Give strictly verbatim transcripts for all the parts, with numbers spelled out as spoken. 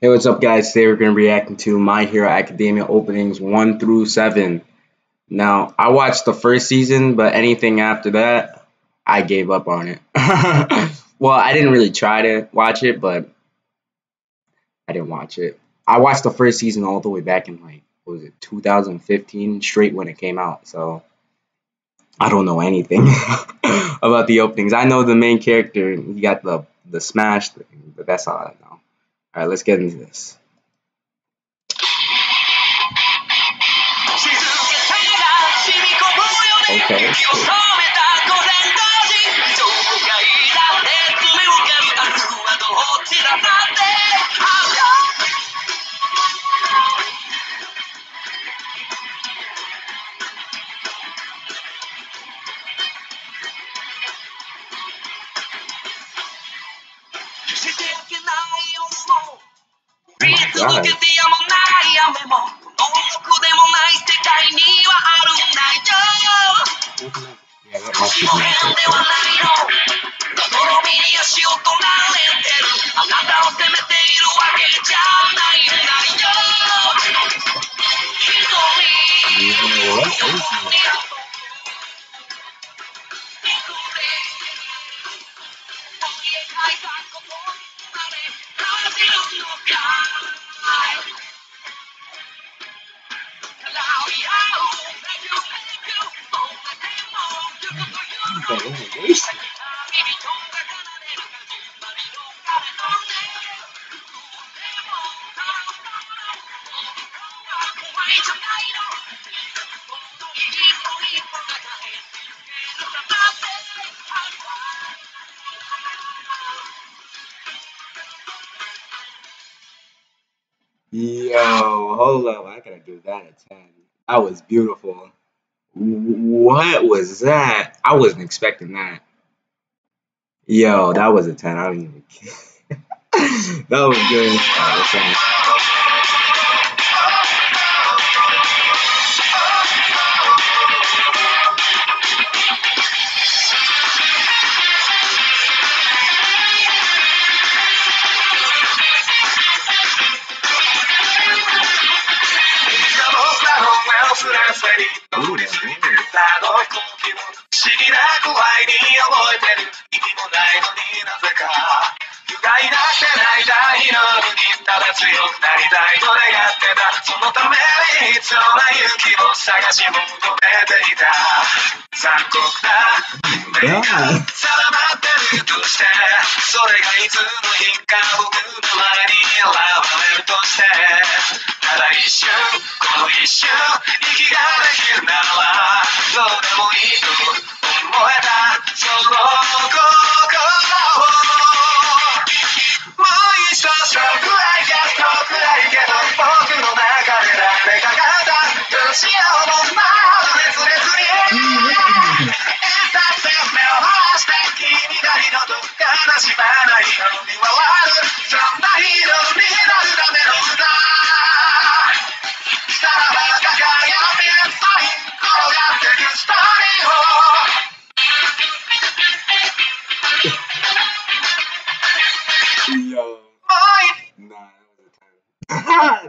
Hey, what's up guys? Today we're going to be reacting to My Hero Academia openings one through seven. Now, I watched the first season, but anything after that, I gave up on it. Well, I didn't really try to watch it, but I didn't watch it. I watched the first season all the way back in, like, what was it, two thousand fifteen, straight when it came out. So, I don't know anything about the openings. I know the main character, he got the, the smash thing, but that's all I know. All right, let's get into this. Okay. God. Yeah, that must be nice. Yo, hold up, I gotta do that at ten. That was beautiful. What was that? I wasn't expecting that. Yo, that was a ten. I don't even care. That was good. Right,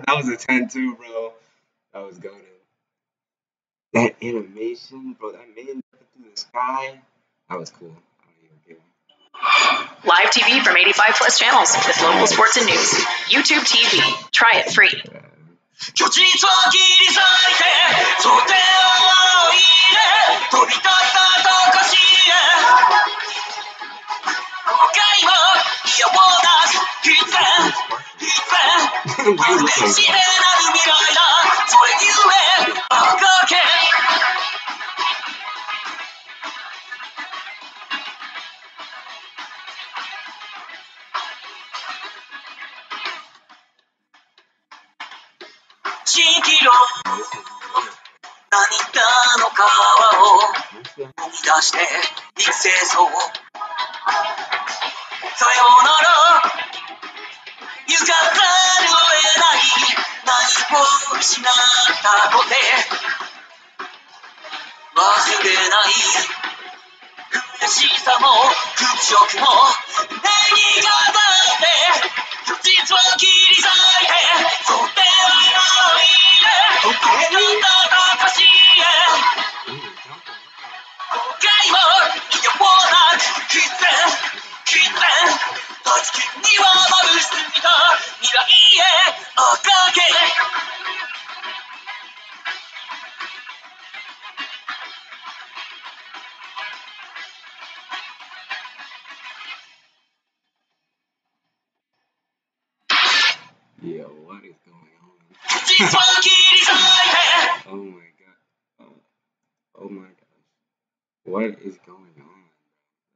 that was a ten too, bro. That was golden. That animation, bro. That man through the sky. That was cool. I don't even care. Live T V from eighty-five plus channels with local sports and news. YouTube T V. Try it free. Wow. Yeah, what is going on? Oh my god. Uh, oh my gosh. What is going on?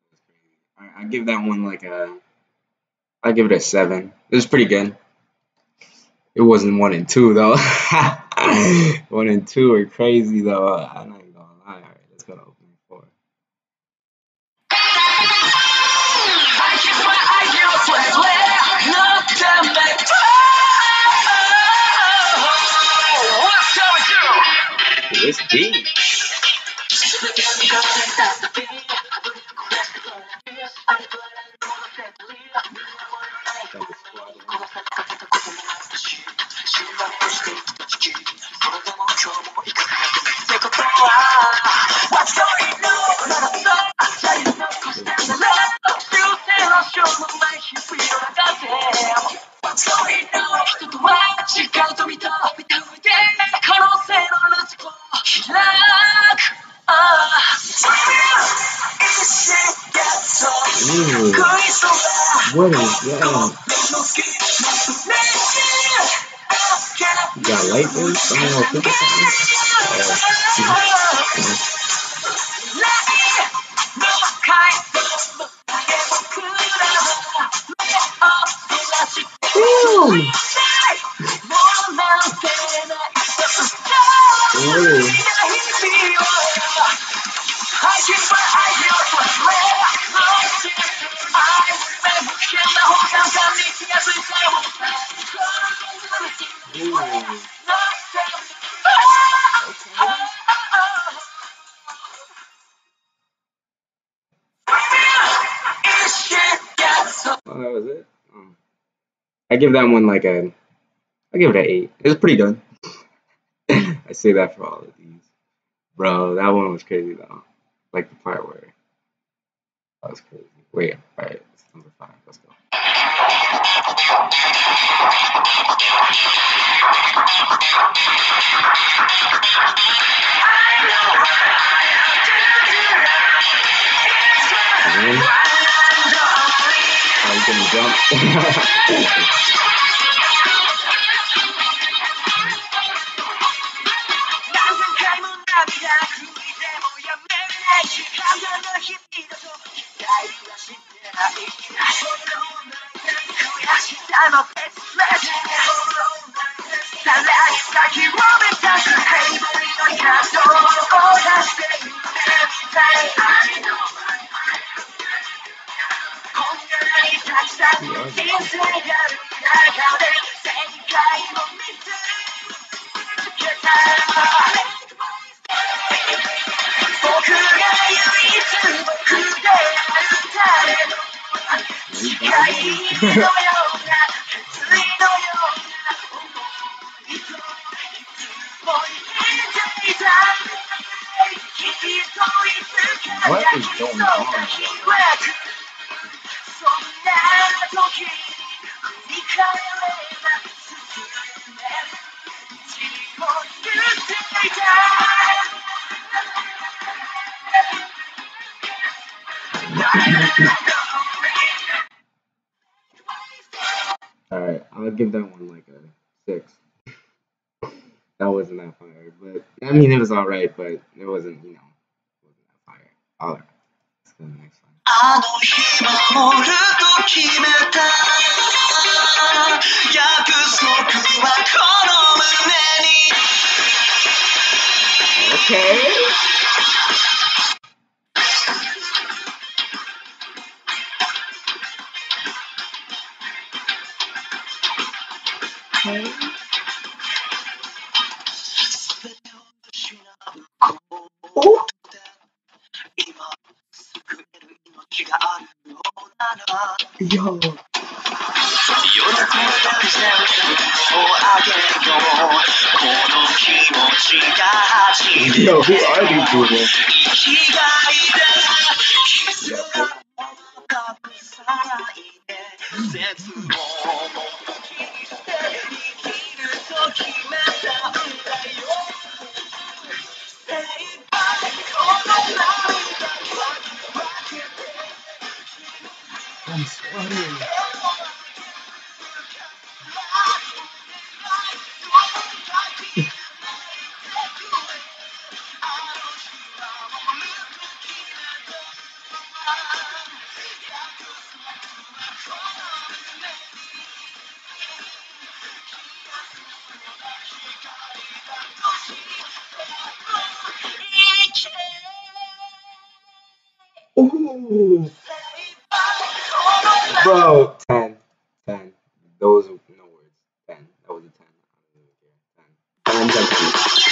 That's crazy. Alright, I give that one like a... I give it a seven. It was pretty good. It wasn't one and two though. One and two are crazy though. I'm not even gonna lie. Alright, let's go to open four. I give my I give my I give It's deep. What is that? You got lighters? I don't know if this is I give that one like a, I give it an eight. It was pretty good. I say that for all of these. Bro, that one was crazy though. Like the part where, that was crazy. Wait, alright, it's number five, let's go. Are you gonna jump? What is going on? Alright, I'll give that one like a six. That wasn't that fire, but I mean it was alright, but it wasn't, you know, it wasn't that fire. Alright, let's go to the next one. Okay. Yo. Yo, who are these people? I'm sweating. Ooh. Bro, ten, ten. Those are no words. Ten. That was a ten. I don't even care. Ten.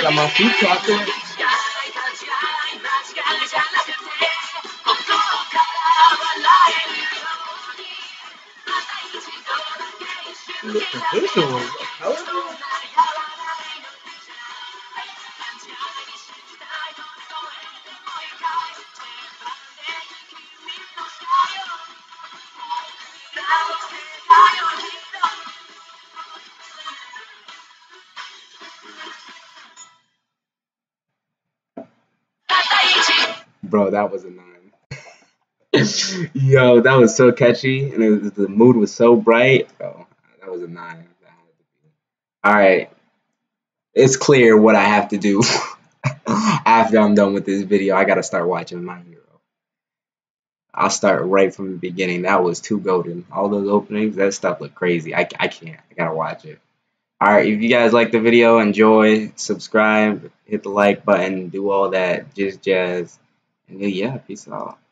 I'm a food chocolate. The provision was horrible. Bro, that was a nine. Yo, that was so catchy, and it was, the mood was so bright. Bro, that was a nine. All right, it's clear what I have to do after I'm done with this video. I gotta start watching My Hero. I'll start right from the beginning. That was too golden. All those openings, that stuff looked crazy. I I can't. I gotta watch it. All right, if you guys like the video, enjoy, subscribe, hit the like button, do all that, just jazz. And yeah, peace out.